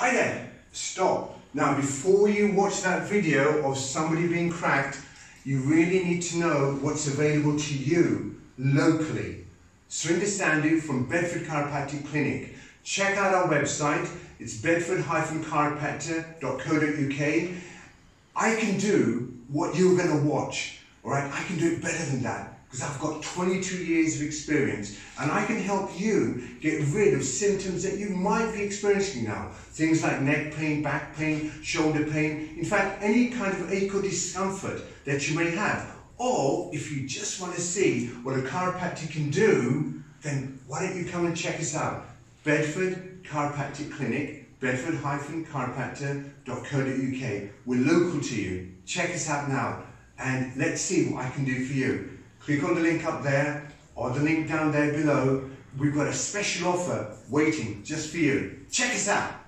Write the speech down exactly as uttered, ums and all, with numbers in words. Hi there, stop. Now before you watch that video of somebody being cracked, you really need to know what's available to you locally. Surrinder Sandhu from Bedford Chiropractic Clinic. Check out our website, it's bedford dash chiropractor dot co dot U K. I can do what you're going to watch, alright? I can do it better than that, because I've got twenty-two years of experience, and I can help you get rid of symptoms that you might be experiencing now. Things like neck pain, back pain, shoulder pain, in fact any kind of ache or discomfort that you may have. Or if you just want to see what a chiropractor can do, then why don't you come and check us out. Bedford Chiropractic Clinic, bedford dash chiropractor dot co dot U K. We're local to you. Check us out now, and let's see what I can do for you. Click on the link up there or the link down there below. We've got a special offer waiting just for you. Check us out.